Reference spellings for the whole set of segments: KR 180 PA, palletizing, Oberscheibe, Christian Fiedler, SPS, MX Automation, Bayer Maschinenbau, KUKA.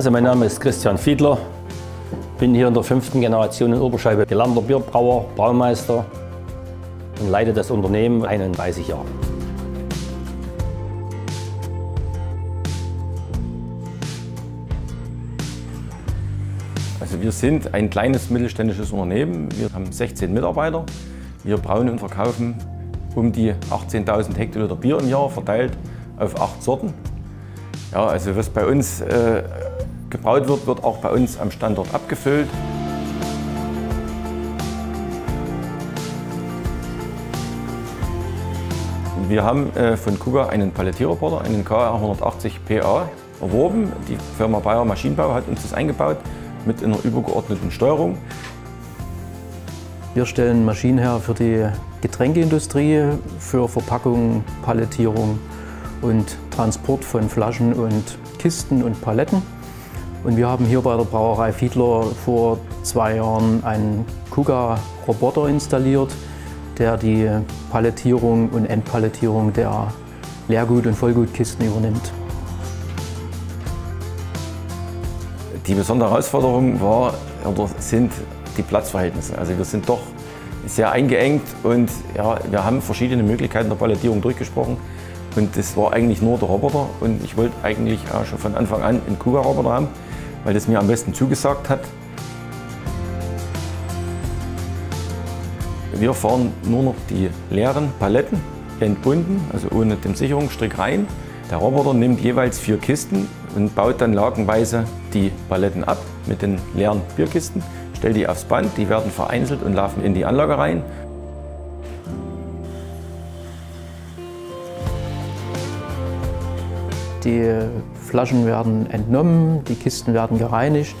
Also mein Name ist Christian Fiedler, bin hier in der 5. Generation in Oberscheibe gelernter Bierbrauer, Braumeister und leite das Unternehmen 31 Jahre. Also wir sind ein kleines mittelständisches Unternehmen, wir haben 16 Mitarbeiter, wir brauen und verkaufen um die 18.000 Hektoliter Bier im Jahr, verteilt auf 8 Sorten. Ja, also was bei uns gebraut wird, wird auch bei uns am Standort abgefüllt. Wir haben von KUKA einen Palettierroboter, einen KR 180 PA erworben. Die Firma Bayer Maschinenbau hat uns das eingebaut mit einer übergeordneten Steuerung. Wir stellen Maschinen her für die Getränkeindustrie, für Verpackung, Palettierung und Transport von Flaschen und Kisten und Paletten. Und wir haben hier bei der Brauerei Fiedler vor 2 Jahren einen KUKA-Roboter installiert, der die Palettierung und Entpalettierung der Leergut- und Vollgutkisten übernimmt. Die besondere Herausforderung war oder sind die Platzverhältnisse. Also wir sind doch sehr eingeengt und ja, wir haben verschiedene Möglichkeiten der Palettierung durchgesprochen. Und das war eigentlich nur der Roboter und ich wollte eigentlich auch schon von Anfang an einen KUKA-Roboter haben, weil das mir am besten zugesagt hat. Wir fahren nur noch die leeren Paletten entbunden, also ohne den Sicherungsstrick rein. Der Roboter nimmt jeweils 4 Kisten und baut dann lagenweise die Paletten ab mit den leeren Bierkisten, stellt die aufs Band, die werden vereinzelt und laufen in die Anlage rein. Die Flaschen werden entnommen, die Kisten werden gereinigt,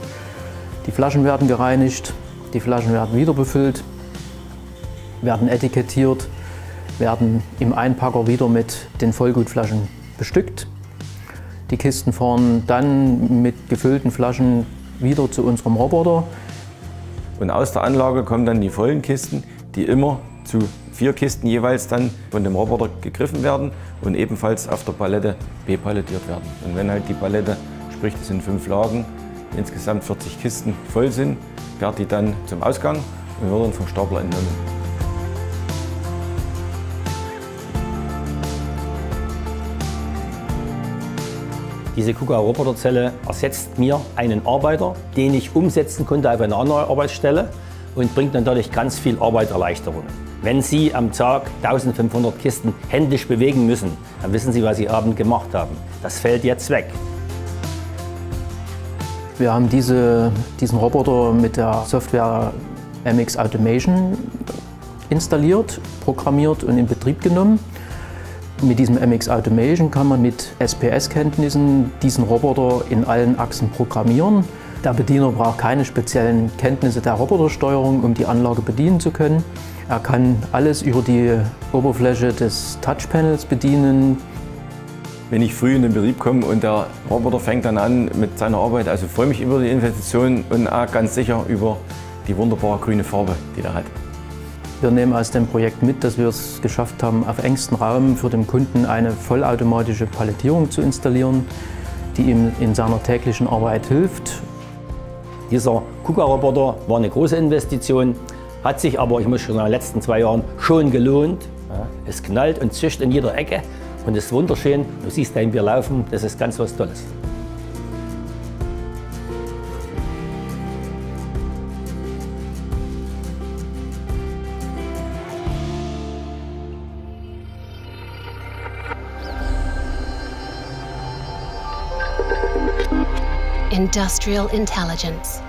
die Flaschen werden gereinigt, die Flaschen werden wieder befüllt, werden etikettiert, werden im Einpacker wieder mit den Vollgutflaschen bestückt. Die Kisten fahren dann mit gefüllten Flaschen wieder zu unserem Roboter. Und aus der Anlage kommen dann die vollen Kisten, die immer zu 4 Kisten jeweils dann von dem Roboter gegriffen werden und ebenfalls auf der Palette bepalettiert werden. Und wenn halt die Palette, sprich das sind 5 Lagen, insgesamt 40 Kisten voll sind, wird die dann zum Ausgang und wird dann vom Stapler entnommen. Diese KUKA-Roboterzelle ersetzt mir einen Arbeiter, den ich umsetzen konnte auf eine andere Arbeitsstelle und bringt dann dadurch ganz viel Arbeitserleichterung. Wenn Sie am Tag 1500 Kisten händisch bewegen müssen, dann wissen Sie, was Sie abends gemacht haben. Das fällt jetzt weg. Wir haben diesen Roboter mit der Software MX Automation installiert, programmiert und in Betrieb genommen. Mit diesem MX Automation kann man mit SPS-Kenntnissen diesen Roboter in allen Achsen programmieren. Der Bediener braucht keine speziellen Kenntnisse der Robotersteuerung, um die Anlage bedienen zu können. Er kann alles über die Oberfläche des Touchpanels bedienen. Wenn ich früh in den Betrieb komme und der Roboter fängt dann an mit seiner Arbeit, also freue mich über die Investition und auch ganz sicher über die wunderbare grüne Farbe, die er hat. Wir nehmen aus dem Projekt mit, dass wir es geschafft haben, auf engstem Raum für den Kunden eine vollautomatische Palettierung zu installieren, die ihm in seiner täglichen Arbeit hilft. Dieser KUKA-Roboter war eine große Investition, hat sich aber, ich muss schon in den letzten 2 Jahren, schon gelohnt. Es knallt und zischt in jeder Ecke und ist wunderschön. Du siehst dein Bier laufen, das ist ganz was Tolles. Industrial Intelligence.